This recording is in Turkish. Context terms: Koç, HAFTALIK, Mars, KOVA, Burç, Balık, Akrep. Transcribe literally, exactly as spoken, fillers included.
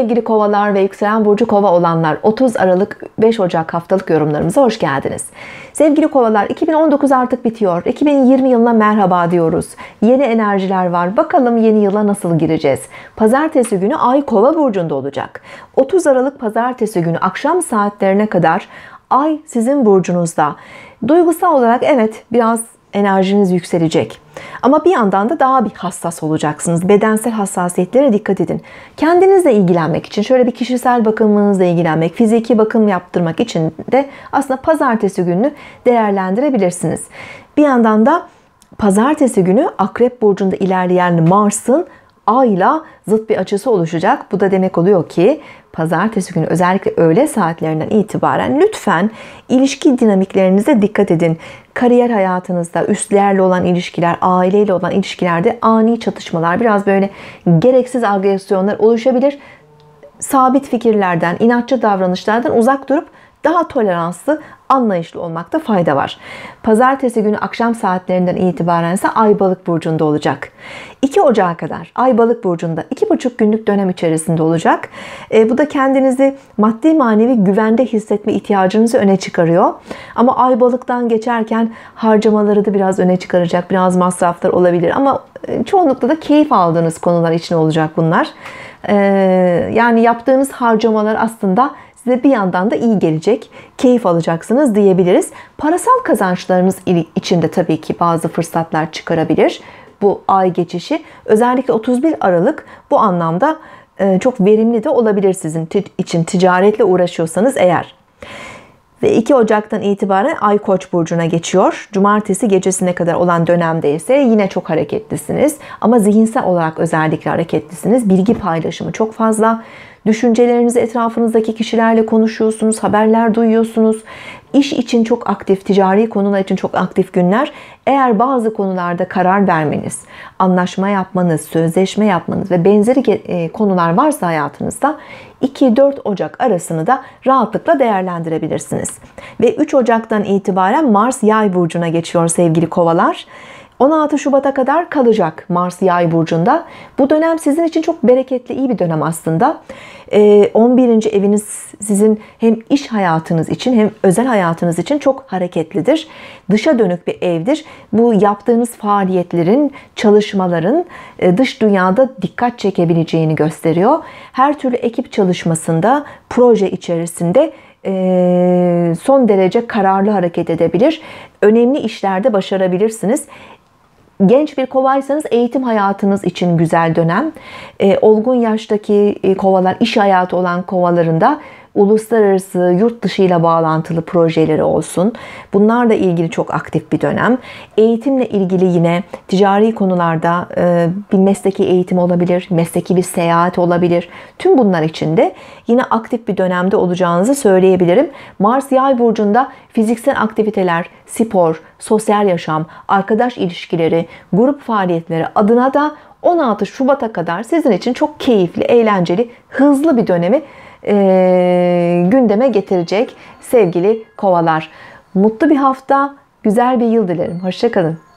Sevgili kovalar ve yükselen burcu kova olanlar, otuz Aralık beş Ocak haftalık yorumlarımıza hoş geldiniz. Sevgili kovalar, iki bin on dokuz artık bitiyor. iki bin yirmi yılına merhaba diyoruz. Yeni enerjiler var. Bakalım yeni yıla nasıl gireceğiz? Pazartesi günü ay kova burcunda olacak. otuz Aralık pazartesi günü akşam saatlerine kadar ay sizin burcunuzda. Duygusal olarak evet biraz enerjiniz yükselecek. Ama bir yandan da daha bir hassas olacaksınız. Bedensel hassasiyetlere dikkat edin. Kendinizle ilgilenmek için şöyle bir kişisel bakımınızla ilgilenmek, fiziki bakım yaptırmak için de aslında pazartesi gününü değerlendirebilirsiniz. Bir yandan da pazartesi günü Akrep burcunda ilerleyen Mars'ın Ay'la zıt bir açısı oluşacak. Bu da demek oluyor ki pazartesi günü özellikle öğle saatlerinden itibaren lütfen ilişki dinamiklerinize dikkat edin. Kariyer hayatınızda, üstlerle olan ilişkiler, aileyle olan ilişkilerde ani çatışmalar, biraz böyle gereksiz agresyonlar oluşabilir. Sabit fikirlerden, inatçı davranışlardan uzak durup daha toleranslı, anlayışlı olmakta fayda var. Pazartesi günü akşam saatlerinden itibaren ise Ay Balık burcunda olacak. iki Ocağa kadar Ay Balık burcunda iki buçuk günlük dönem içerisinde olacak. E, bu da kendinizi maddi manevi güvende hissetme ihtiyacınızı öne çıkarıyor. Ama Ay Balık'tan geçerken harcamaları da biraz öne çıkaracak. Biraz masraflar olabilir ama çoğunlukla da keyif aldığınız konular için olacak bunlar. E, yani yaptığınız harcamalar aslında size bir yandan da iyi gelecek, keyif alacaksınız diyebiliriz. Parasal kazançlarınız içinde tabii ki bazı fırsatlar çıkarabilir bu ay geçişi. Özellikle otuz bir Aralık bu anlamda çok verimli de olabilir sizin için, ticaretle uğraşıyorsanız eğer. Ve iki Ocak'tan itibaren Ay Koç burcuna geçiyor. Cumartesi gecesine kadar olan dönemde ise yine çok hareketlisiniz. Ama zihinsel olarak özellikle hareketlisiniz. Bilgi paylaşımı çok fazla. Düşüncelerinizi etrafınızdaki kişilerle konuşuyorsunuz, haberler duyuyorsunuz. İş için çok aktif, ticari konular için çok aktif günler. Eğer bazı konularda karar vermeniz, anlaşma yapmanız, sözleşme yapmanız ve benzeri konular varsa hayatınızda iki dört Ocak arasını da rahatlıkla değerlendirebilirsiniz. Ve üç Ocak'tan itibaren Mars Yay burcuna geçiyor sevgili kovalar. on altı Şubat'a kadar kalacak Mars Yay burcunda. Bu dönem sizin için çok bereketli, iyi bir dönem aslında. on birinci eviniz sizin hem iş hayatınız için hem özel hayatınız için çok hareketlidir. Dışa dönük bir evdir. Bu yaptığınız faaliyetlerin, çalışmaların dış dünyada dikkat çekebileceğini gösteriyor. Her türlü ekip çalışmasında, proje içerisinde son derece kararlı hareket edebilir. Önemli işlerde başarabilirsiniz. Genç bir kovaysanız eğitim hayatınız için güzel dönem. E, olgun yaştaki kovalar, iş hayatı olan kovalarında uluslararası, yurt dışı ile bağlantılı projeleri olsun. Bunlarla ilgili çok aktif bir dönem. Eğitimle ilgili yine ticari konularda e, bir mesleki eğitim olabilir, mesleki bir seyahat olabilir. Tüm bunlar için de yine aktif bir dönemde olacağınızı söyleyebilirim. Mars Yay burcunda fiziksel aktiviteler, spor, sosyal yaşam, arkadaş ilişkileri, grup faaliyetleri adına da on altı Şubat'a kadar sizin için çok keyifli, eğlenceli, hızlı bir dönemi E, gündeme getirecek sevgili kovalar. Mutlu bir hafta, güzel bir yıl dilerim. Hoşça kalın.